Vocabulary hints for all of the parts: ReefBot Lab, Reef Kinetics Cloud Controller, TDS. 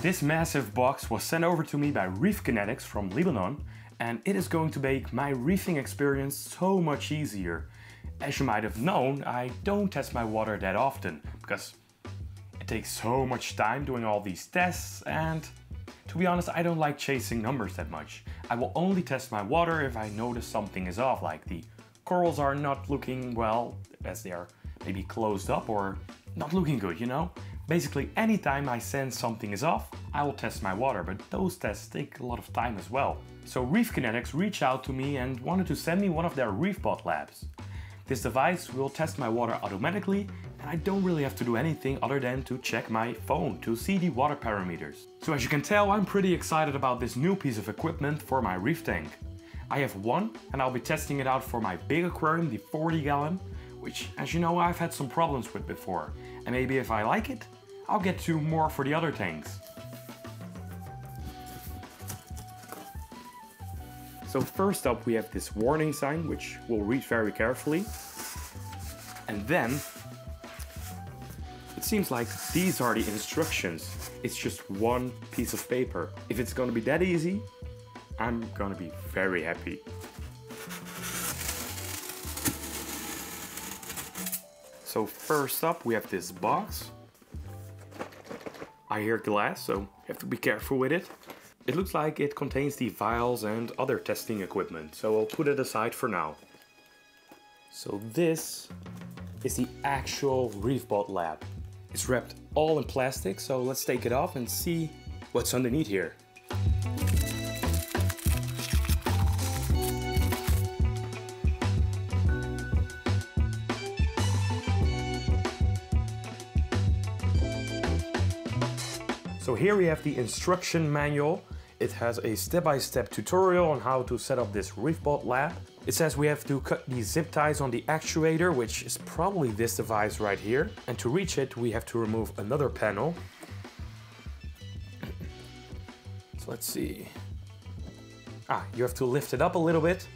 This massive box was sent over to me by Reef Kinetics from Lebanon, and it is going to make my reefing experience so much easier. As you might have known, I don't test my water that often, because it takes so much time doing all these tests, and to be honest, I don't like chasing numbers that much. I will only test my water if I notice something is off, like the corals are not looking well, as they are maybe closed up or not looking good, you know? Basically, anytime I sense something is off, I will test my water, but those tests take a lot of time as well. So Reef Kinetics reached out to me and wanted to send me one of their ReefBot Labs. This device will test my water automatically, and I don't really have to do anything other than to check my phone to see the water parameters. So as you can tell, I'm pretty excited about this new piece of equipment for my reef tank. I have one, and I'll be testing it out for my big aquarium, the 40 gallon, which, as you know, I've had some problems with before. And maybe if I like it, I'll get two more for the other tanks. So first up we have this warning sign, which we'll read very carefully. And then, it seems like these are the instructions. It's just one piece of paper. If it's gonna be that easy, I'm gonna be very happy. So first up we have this box. I hear glass, so you have to be careful with it. It looks like it contains the vials and other testing equipment, so I'll put it aside for now. So this is the actual ReefBot Lab. It's wrapped all in plastic, so let's take it off and see what's underneath here. So here we have the instruction manual. It has a step-by-step tutorial on how to set up this ReefBot Lab. It says we have to cut the zip ties on the actuator, which is probably this device right here. And to reach it, we have to remove another panel. So let's see. You have to lift it up a little bit.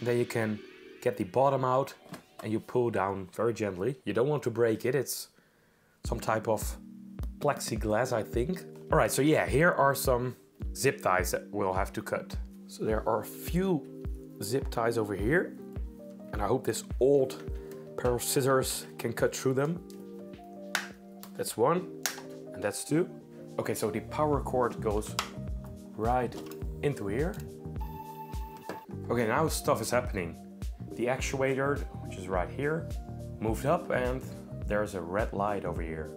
Then you can get the bottom out and you pull down very gently. You don't want to break it. It's some type of plexiglass, I think. All right, so yeah, here are some zip ties that we'll have to cut. So there are a few zip ties over here, and I hope this old pair of scissors can cut through them. That's one, and that's two. Okay, so the power cord goes right into here. Okay, now stuff is happening. The actuator, which is right here, moved up, and there's a red light over here.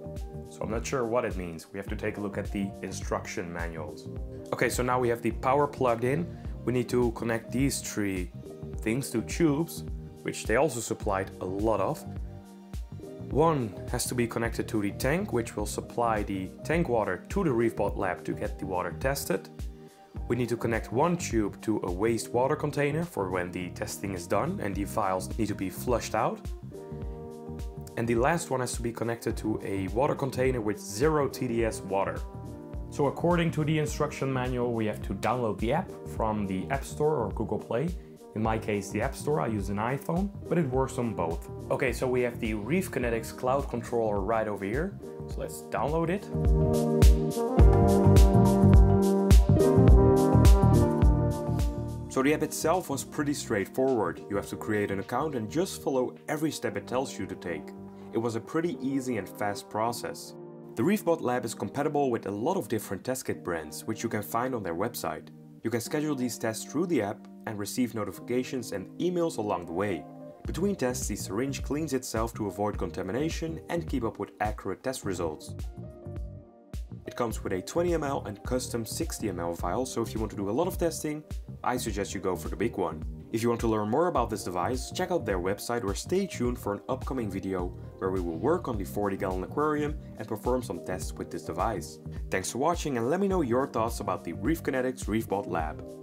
So I'm not sure what it means. We have to take a look at the instruction manuals. Okay, so now we have the power plugged in. We need to connect these three things to tubes, which they also supplied a lot of. One has to be connected to the tank, which will supply the tank water to the ReefBot Lab to get the water tested. We need to connect one tube to a wastewater container for when the testing is done and the vials need to be flushed out. And the last one has to be connected to a water container with 0 TDS water. So according to the instruction manual, we have to download the app from the App Store or Google Play. In my case, the App Store, I use an iPhone, but it works on both. Okay, so we have the Reef Kinetics Cloud Controller right over here. So let's download it. So the app itself was pretty straightforward. You have to create an account and just follow every step it tells you to take. It was a pretty easy and fast process. The ReefBot Lab is compatible with a lot of different test kit brands, which you can find on their website. You can schedule these tests through the app and receive notifications and emails along the way. Between tests, the syringe cleans itself to avoid contamination and keep up with accurate test results. It comes with a 20 mL and custom 60 mL vial, so if you want to do a lot of testing, I suggest you go for the big one. If you want to learn more about this device, check out their website or stay tuned for an upcoming video where we will work on the 40 gallon aquarium and perform some tests with this device. Thanks for watching, and let me know your thoughts about the Reef Kinetics ReefBot Lab.